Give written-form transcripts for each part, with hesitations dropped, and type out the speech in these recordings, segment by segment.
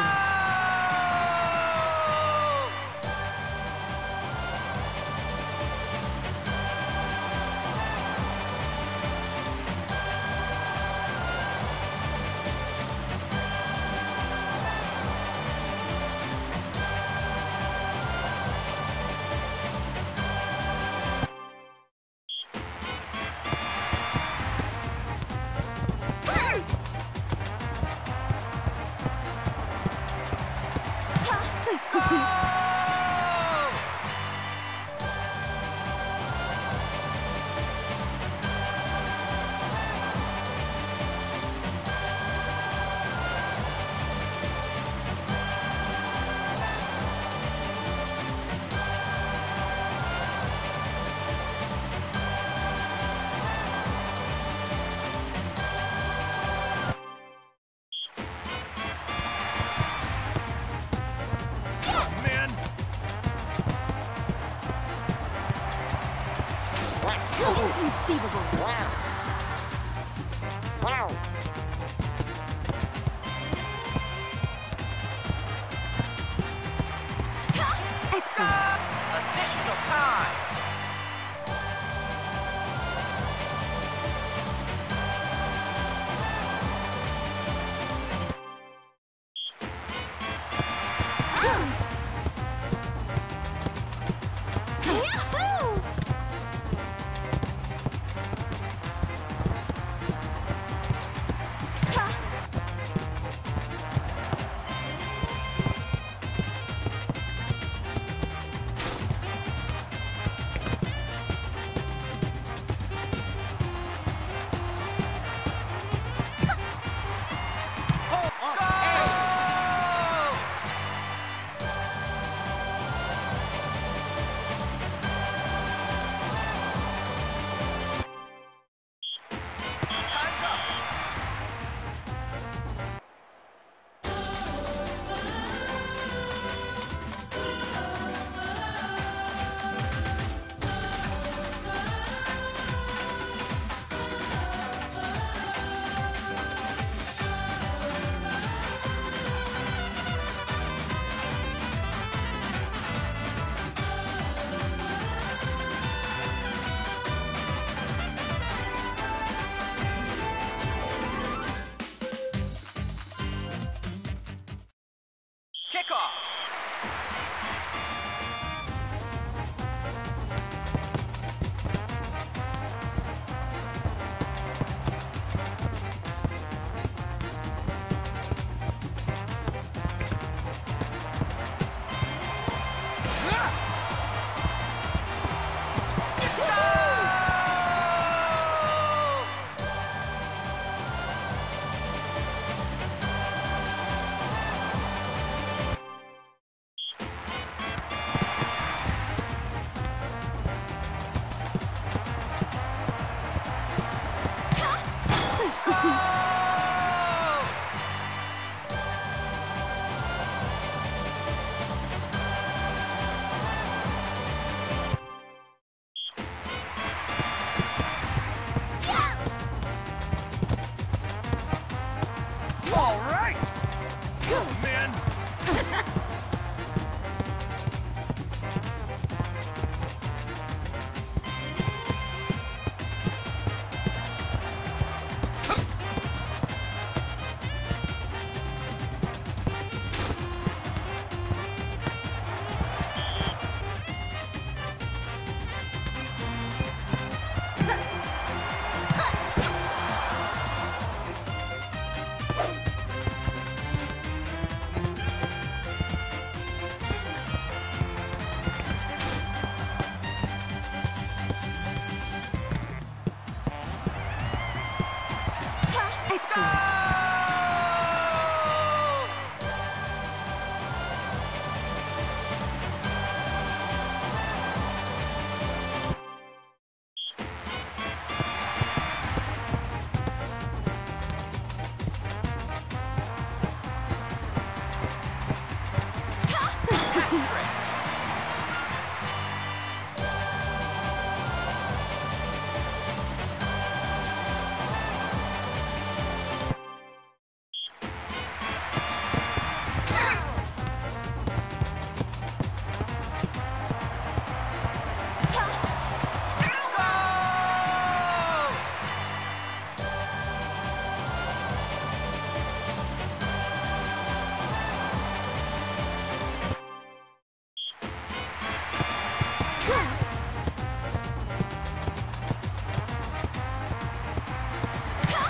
Excellent. Inconceivable. Wow. Wow. Excellent. Additional time.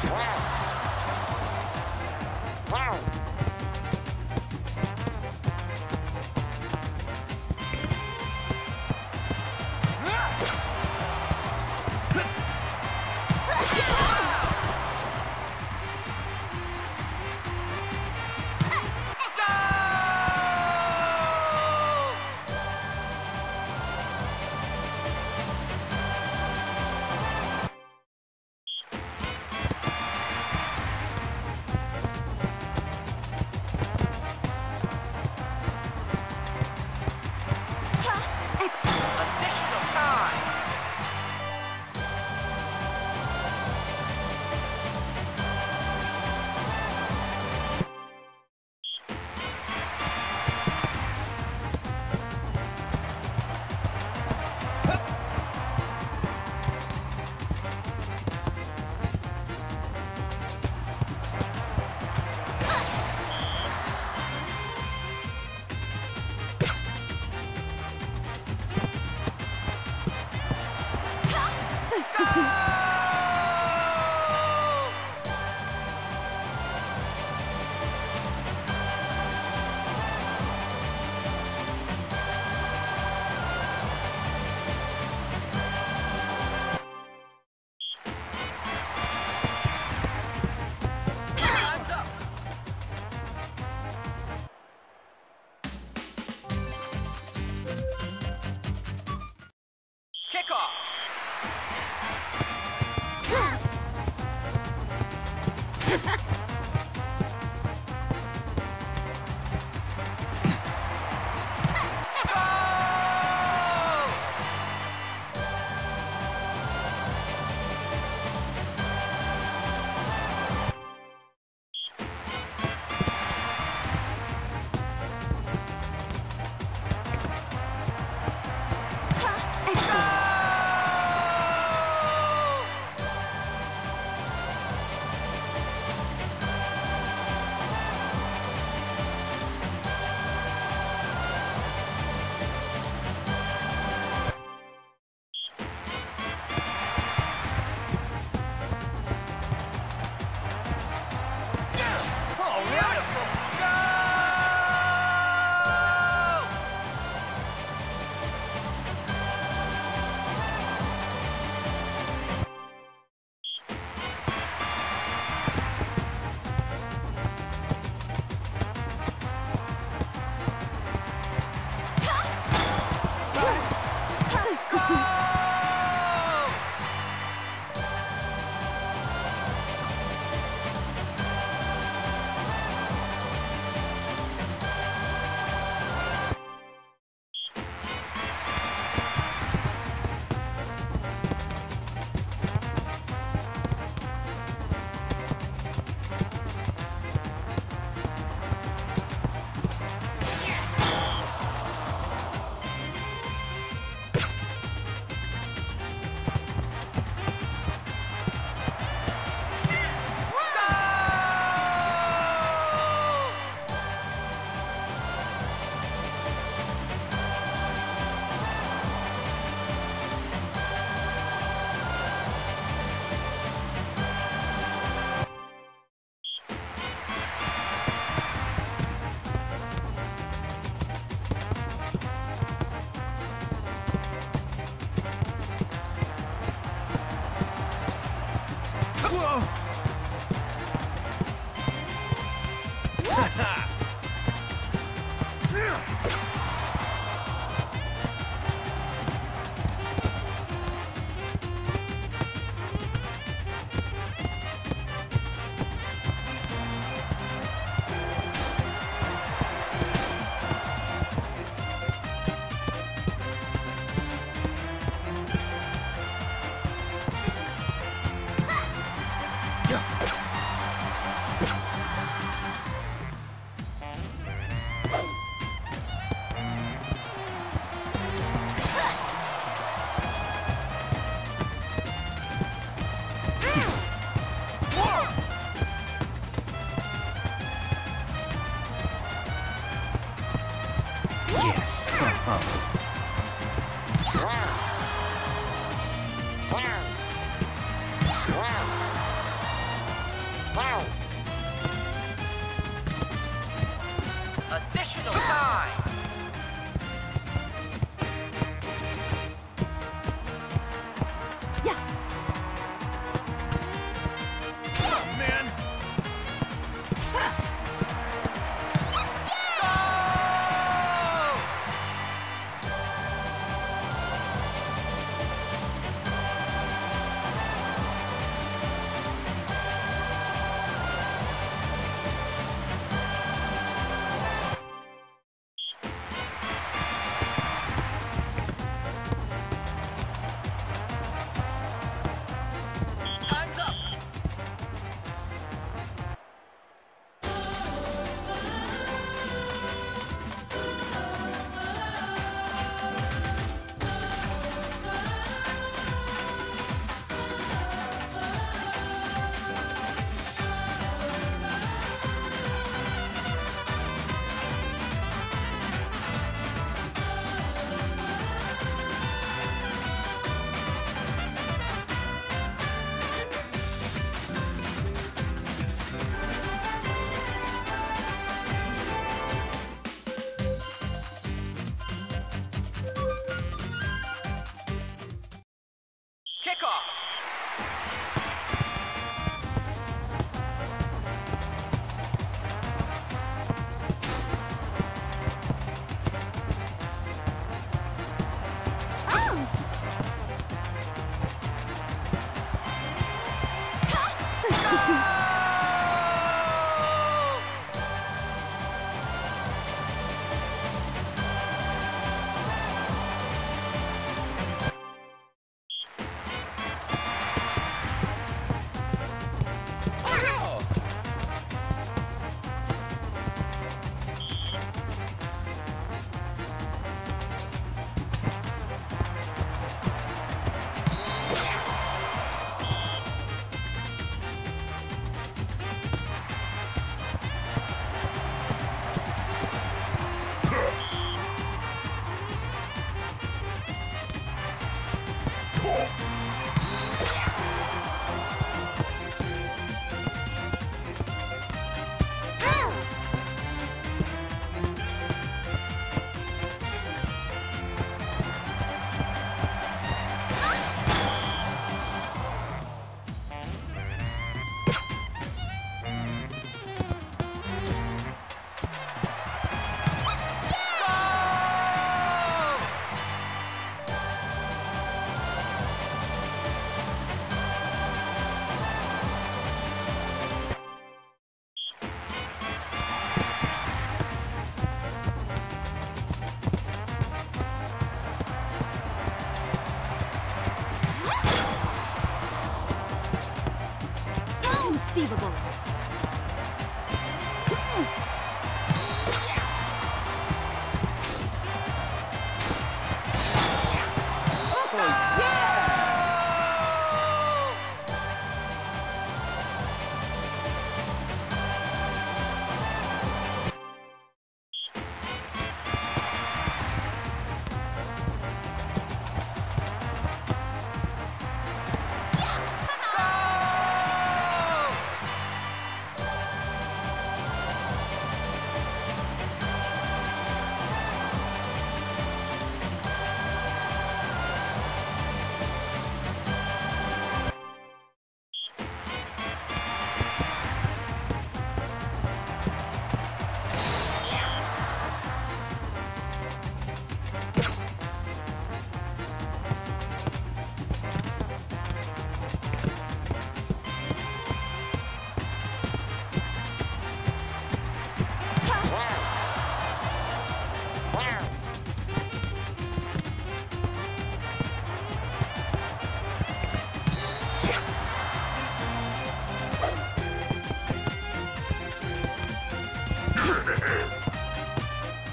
Wow. Wow. Additional time.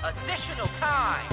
Additional time!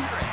trick. Inconceivable.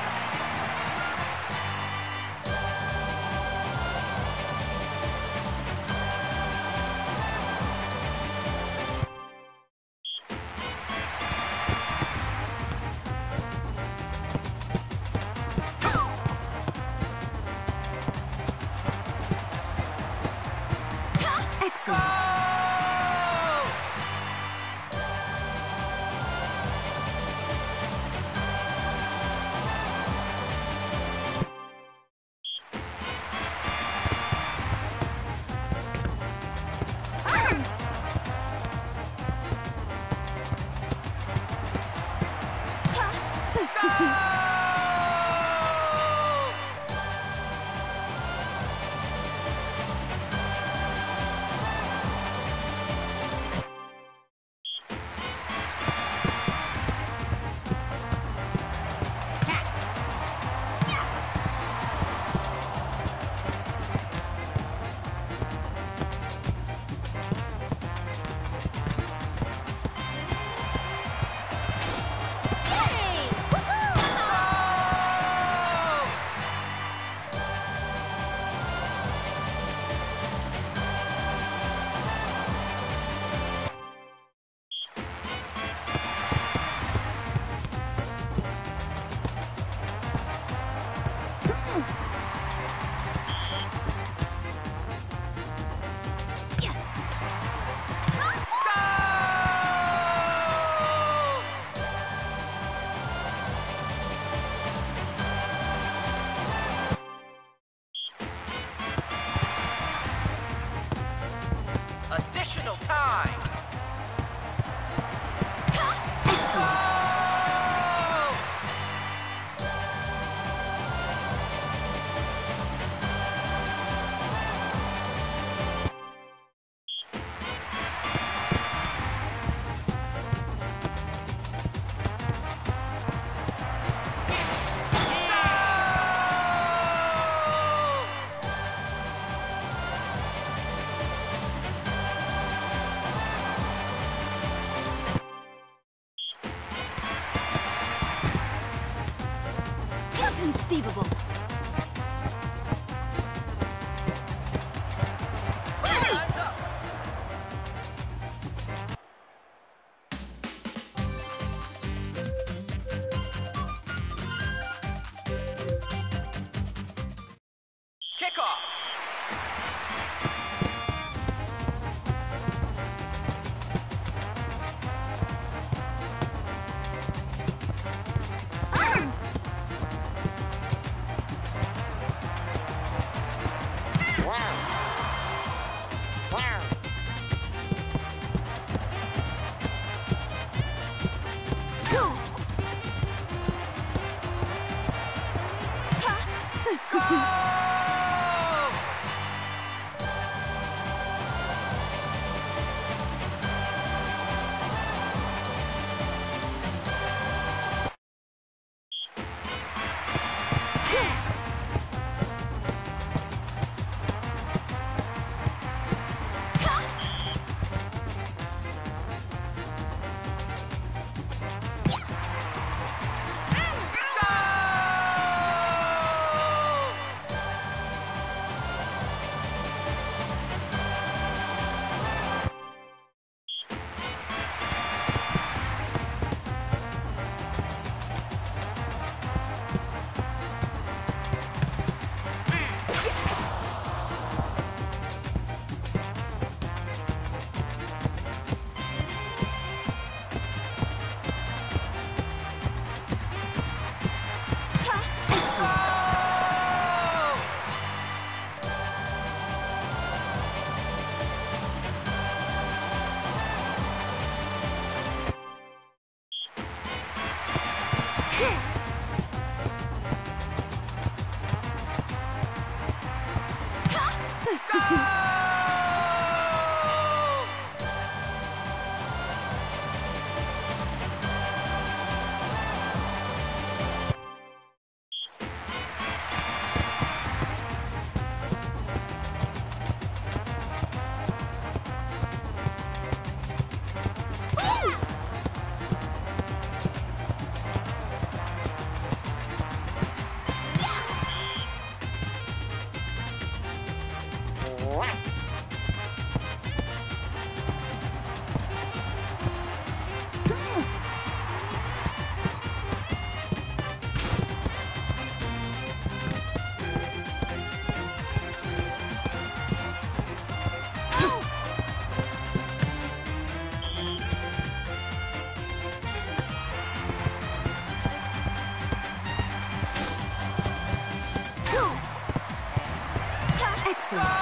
seat. Wow.